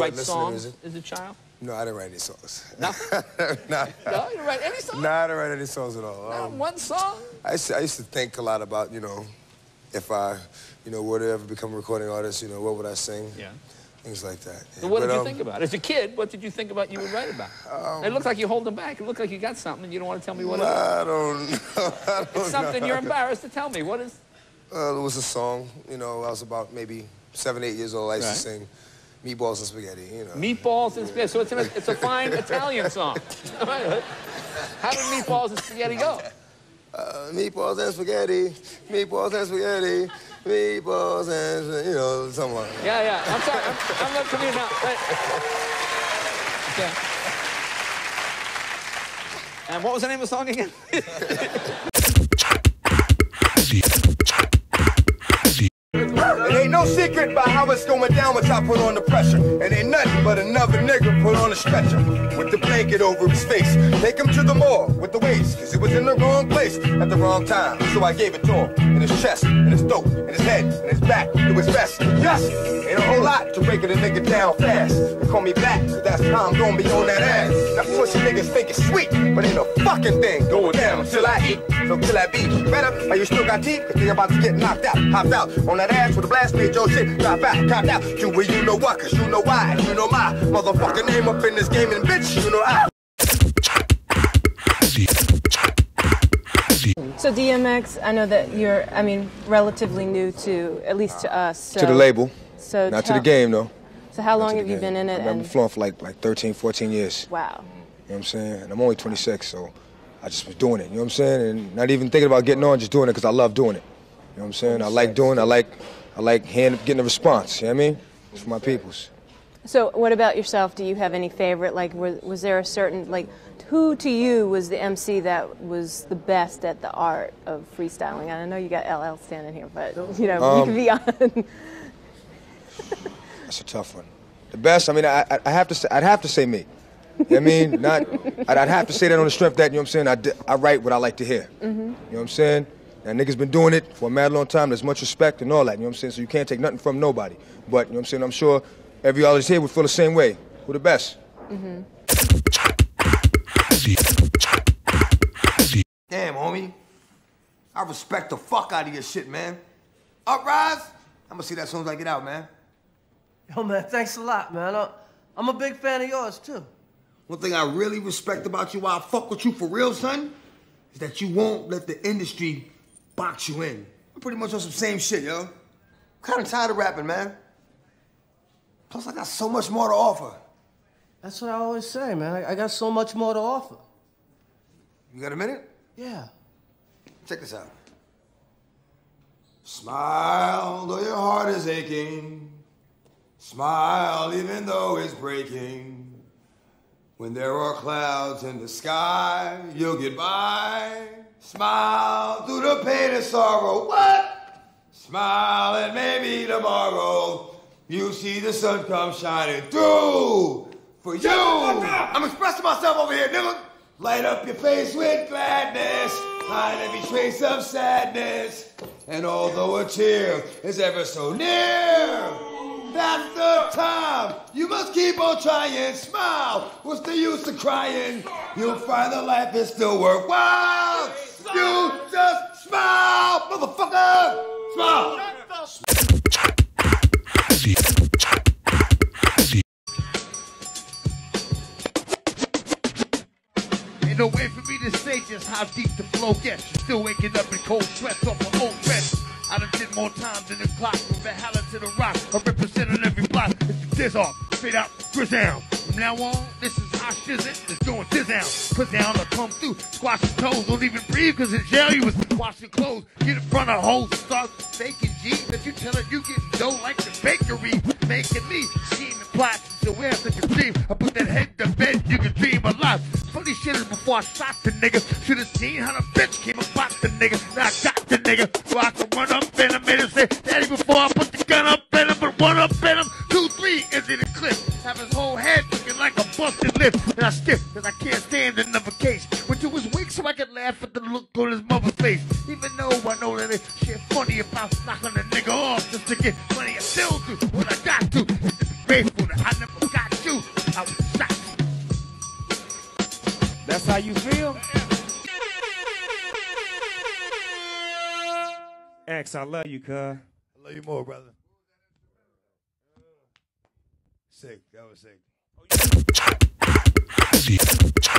write songs as a child? No, I didn't write any songs. No? No, you didn't write any songs? No, I didn't write any songs at all. Not one song? I used to think a lot about, you know, if I, you know, were to ever become a recording artist, you know, what would I sing? Yeah. Things like that. Yeah. So what did you think about? As a kid, what did you think about you would write about? It looked like you're holding back. It looked like you got something and you don't want to tell me what it is. I don't know. It's something you're embarrassed to tell me. What is? It was a song, you know, I was about maybe 7, 8 years old. I used to sing Meatballs and Spaghetti, you know. Meatballs and Spaghetti. So it's a fine Italian song. How did Meatballs and Spaghetti go? Meatballs and spaghetti, meatballs and spaghetti, meatballs and, you know, something like that. Yeah, yeah. I'm sorry. I'm not coming now. Okay. And what was the name of the song again? It ain't no secret about how it's going down once I put on the pressure. It ain't nothing but another nigga put on a stretcher with the blanket over his face. Take him to the mall with the waist, cause he was in the wrong place at the wrong time. So I gave it to him in his chest, in his throat, in his head, in his back, to his vest. Yes, ain't a whole lot to breaking a nigga down fast. They call me back, cause that's how I'm gonna be on that ass. Now pussy niggas think it's sweet, but ain't a fucking thing going down till I eat. So till I be better, are you still got teeth? Cause they about to get knocked out, hopped out on that ass with a blast, made your shit drop out, copped out. You well, you know what, cause you know why. You know my motherfucking name up in this game, and bitch, you know I. So DMX, I know that you're, I mean, relatively new to, at least to us. So, to the label, so not to the game though. So how long have you been in it? I've been flowing for like 13, 14 years. Wow. You know what I'm saying? And I'm only 26, so I just was doing it, you know what I'm saying? And not even thinking about getting on, just doing it because I love doing it. You know what I'm saying? I like doing it. I like getting a response, you know what I mean? It's for my peoples. So what about yourself? Do you have any favorite? Like, was there a certain, like, who to you was the MC that was the best at the art of freestyling? I know you got LL standing here, but, you know, you can be on. That's a tough one. The best, I mean, I'd have to say me. You know what I mean? I'd have to say that on the strength that, you know what I'm saying, I write what I like to hear. Mm-hmm. You know what I'm saying? Now, niggas been doing it for a mad long time. There's much respect and all that, you know what I'm saying? So you can't take nothing from nobody. But, you know what I'm saying, I'm sure every artist here would feel the same way. Who the best? Mm-hmm. Damn, homie. I respect the fuck out of your shit, man. Uprise? I'm gonna see that as soon as I get out, man. Yo, man, thanks a lot, man. I'm a big fan of yours, too. One thing I really respect about you, why I fuck with you for real, son, is that you won't let the industry box you in. I'm pretty much on some same shit, yo. I'm kind of tired of rapping, man. Plus, I got so much more to offer. That's what I always say, man. I got so much more to offer. You got a minute? Yeah. Check this out. Smile, though your heart is aching. Smile, even though it's breaking. When there are clouds in the sky, you'll get by. Smile through the pain and sorrow. What? Smile and maybe tomorrow you see the sun come shining through for you. I'm expressing myself over here, nigga. Light up your face with gladness, hide every trace of sadness. And although a tear is ever so near, that's the time. You must keep on trying. Smile. What's the use of crying? You'll find the life is still worthwhile. You just smile, motherfucker. Smile. No way for me to say just how deep the flow gets. You're still waking up in cold sweats off my old rest. I done did more time than the clock. From Valhalla to the rock, I represent on every block. It's the diss off, straight out, grizz down. From now on, this is how shiz it. It's going diss down, put down, I come through. Squash the toes, don't even breathe, cause in jail you was washing clothes. Get in front of hoes and start faking G. That you tell her you getting dough like the bakery. Making me scheme and plot until we have such a dream. I put that head to bed, you can dream a lot. Funny shit is before I shot the nigga. Should've seen how the bitch came and bought the nigga. Now I got the nigga, so I can run up in him. Made him say, daddy, before I put the gun up in him, but one up in him, 2, 3 is in the clip. Have his whole head looking like a busted lip. And I stiff, cause I can't stand another case. When you was weak, so I could laugh at the look on his mother's face. Even though I know that it's shit funny about knocking a nigga off just to get money, I still do what I got to. It's faithful that I never got. DMX, I love you, cuz. I love you more, brother. Sick. That was sick. Oh, yeah.